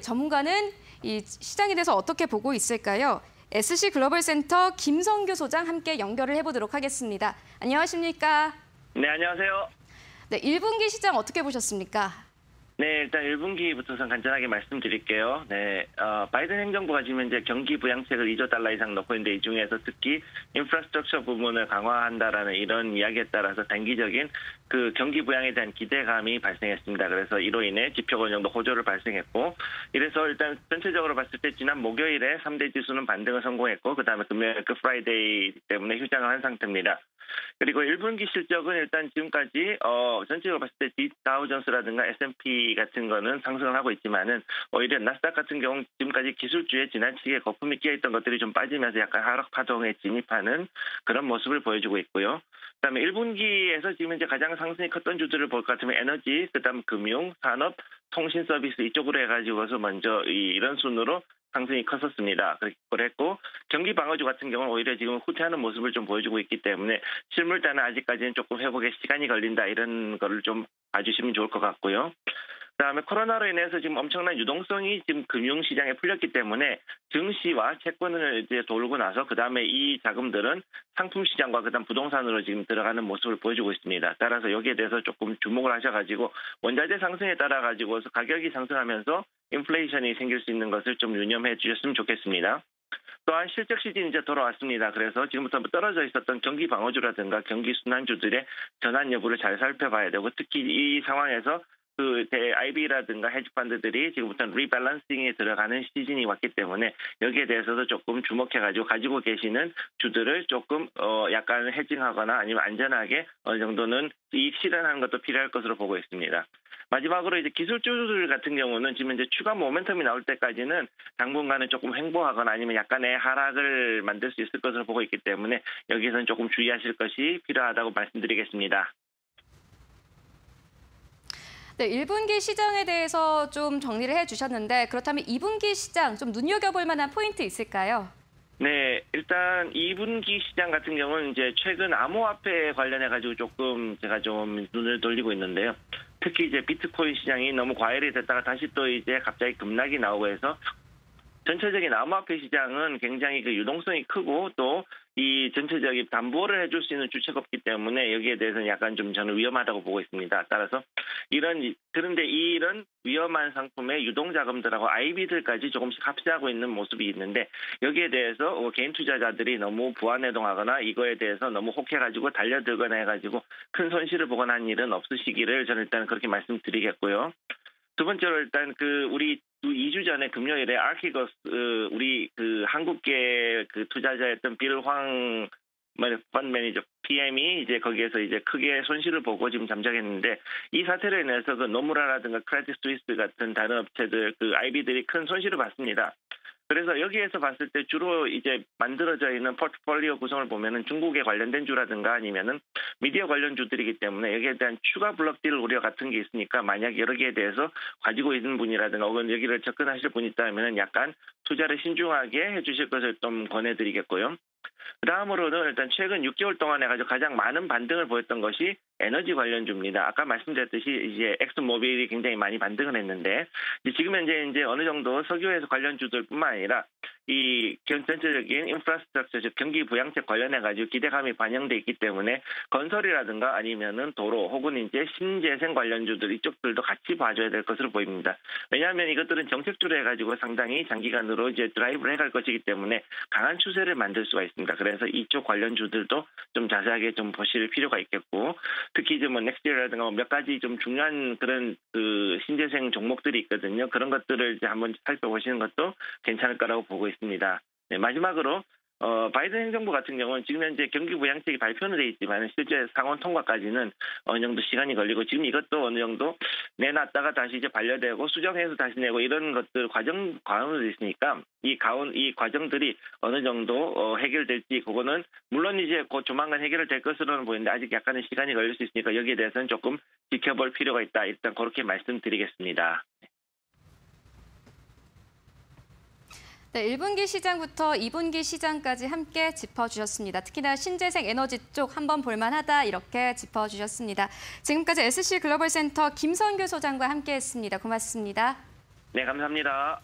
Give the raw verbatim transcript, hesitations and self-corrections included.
전문가는 이 시장에 대해서 어떻게 보고 있을까요? 에스씨 글로벌 센터 김성규 소장 함께 연결을 해보도록 하겠습니다. 안녕하십니까? 네, 안녕하세요. 네, 일 분기 시장 어떻게 보셨습니까? 네, 일단 일 분기부터 간단하게 말씀드릴게요. 네, 어, 바이든 행정부가 지금 이제 경기 부양책을 이조 달러 이상 넣고 있는데, 이 중에서 특히 인프라스트럭처 부분을 강화한다라는 이런 이야기에 따라서 단기적인 그 경기 부양에 대한 기대감이 발생했습니다. 그래서 이로 인해 지표가 어느 정도 호조를 발생했고, 이래서 일단 전체적으로 봤을 때 지난 목요일에 삼 대 지수는 반등을 성공했고, 그 다음에 금요일 그 프라이데이 때문에 휴장을 한 상태입니다. 그리고 일 분기 실적은 일단 지금까지 어, 전체적으로 봤을 때 다우존스라든가 에스 앤 피 같은 거는 상승을 하고 있지만은, 오히려 나스닥 같은 경우는 지금까지 기술주에 지나치게 거품이 끼어있던 것들이 좀 빠지면서 약간 하락 파동에 진입하는 그런 모습을 보여주고 있고요. 그다음에 일 분기에서 지금 이제 가장 상승이 컸던 주들을 볼 것 같으면 에너지, 그다음 금융, 산업, 통신 서비스 이쪽으로 해가지고서 먼저 이, 이런 순으로 상승이 컸었습니다. 그랬고, 경기 방어주 같은 경우는 오히려 지금 후퇴하는 모습을 좀 보여주고 있기 때문에 실물단은 아직까지는 조금 회복에 시간이 걸린다, 이런 거를 좀 봐주시면 좋을 것 같고요. 그다음에 코로나로 인해서 지금 엄청난 유동성이 지금 금융시장에 풀렸기 때문에 증시와 채권을 이제 돌고 나서 그다음에 이 자금들은 상품시장과 그다음 부동산으로 지금 들어가는 모습을 보여주고 있습니다. 따라서 여기에 대해서 조금 주목을 하셔가지고 원자재 상승에 따라 가지고서 가격이 상승하면서 인플레이션이 생길 수 있는 것을 좀 유념해 주셨으면 좋겠습니다. 또한 실적 시즌이 이제 돌아왔습니다. 그래서 지금부터 떨어져 있었던 경기 방어주라든가 경기 순환주들의 전환 여부를 잘 살펴봐야 되고, 특히 이 상황에서 그 아이비라든가 헤지펀드들이 지금부터 리밸런싱에 들어가는 시즌이 왔기 때문에 여기에 대해서도 조금 주목해가지고 가지고 계시는 주들을 조금 어 약간 헤징하거나 아니면 안전하게 어느 정도는 이익 실현하는 것도 필요할 것으로 보고 있습니다. 마지막으로 이제 기술주들 같은 경우는 지금 이제 추가 모멘텀이 나올 때까지는 당분간은 조금 횡보하거나 아니면 약간의 하락을 만들 수 있을 것으로 보고 있기 때문에 여기에서는 조금 주의하실 것이 필요하다고 말씀드리겠습니다. 네, 일 분기 시장에 대해서 좀 정리를 해주셨는데, 그렇다면 이 분기 시장 좀 눈여겨볼 만한 포인트 있을까요? 네, 일단 이 분기 시장 같은 경우는 이제 최근 암호화폐 관련해가지고 조금 제가 좀 눈을 돌리고 있는데요. 특히 이제 비트코인 시장이 너무 과열이 됐다가 다시 또 이제 갑자기 급락이 나오고 해서 전체적인 암호화폐 시장은 굉장히 그 유동성이 크고 또 이 전체적인 담보를 해줄 수 있는 주체가 없기 때문에 여기에 대해서는 약간 좀 저는 위험하다고 보고 있습니다. 따라서 이런, 그런데 이런 위험한 상품의 유동자금들하고 아이비들까지 조금씩 합세하고 있는 모습이 있는데, 여기에 대해서 개인 투자자들이 너무 부안해동하거나 이거에 대해서 너무 혹해가지고 달려들거나 해가지고 큰 손실을 보거나 한 일은 없으시기를 저는 일단 그렇게 말씀드리겠고요. 두 번째로 일단 그 우리 이 주 전에 금요일에 아키고스 우리 그 한국계 그 투자자였던 빌 황 펀드 매니저 피엠이 이제 거기에서 이제 크게 손실을 보고 지금 잠적했는데, 이 사태로 인해서 그 노무라라든가 크레딧 스위스 같은 다른 업체들 그 아이비들이 큰 손실을 봤습니다. 그래서 여기에서 봤을 때 주로 이제 만들어져 있는 포트폴리오 구성을 보면은 중국에 관련된 주라든가 아니면은 미디어 관련 주들이기 때문에 여기에 대한 추가 블록딜 우려 같은 게 있으니까, 만약 여기에 대해서 가지고 있는 분이라든가 혹은 여기를 접근하실 분이 있다면은 약간 투자를 신중하게 해주실 것을 좀 권해드리겠고요. 그 다음으로는 일단 최근 육 개월 동안 해가지고 가장 많은 반등을 보였던 것이 에너지 관련주입니다. 아까 말씀드렸듯이 이제 엑스모빌이 굉장히 많이 반등을 했는데, 지금 현재 이제 어느 정도 석유에서 관련주들뿐만 아니라 이 전체적인 인프라스트럭처, 즉 경기 부양책 관련해가지고 기대감이 반영돼 있기 때문에 건설이라든가 아니면은 도로 혹은 이제 신재생 관련주들 이쪽들도 같이 봐줘야 될 것으로 보입니다. 왜냐하면 이것들은 정책주로 해가지고 상당히 장기간으로 이제 드라이브를 해갈 것이기 때문에 강한 추세를 만들 수가 있습니다. 그래서 이쪽 관련주들도 좀 자세하게 좀 보실 필요가 있겠고, 특히 이제 뭐 넥스트라든가 몇 가지 좀 중요한 그런 그 신재생 종목들이 있거든요. 그런 것들을 이제 한번 살펴보시는 것도 괜찮을 거라고 보고 있습니다. 네, 마지막으로 어, 바이든 행정부 같은 경우는 지금 현재 경기 부양책이 발표는 돼 있지만 실제 상원 통과까지는 어느 정도 시간이 걸리고, 지금 이것도 어느 정도 내놨다가 다시 이제 반려되고 수정해서 다시 내고 이런 것들 과정 과정도 있으니까, 이 가운 이 과정들이 어느 정도 어, 해결될지 그거는 물론 이제 곧 조만간 해결될 것으로는 보이는데 아직 약간의 시간이 걸릴 수 있으니까 여기에 대해서는 조금 지켜볼 필요가 있다, 일단 그렇게 말씀드리겠습니다. 네, 일 분기 시장부터 이 분기 시장까지 함께 짚어주셨습니다. 특히나 신재생 에너지 쪽 한번 볼만하다, 이렇게 짚어주셨습니다. 지금까지 에스씨 글로벌 센터 김성규 소장과 함께했습니다. 고맙습니다. 네, 감사합니다.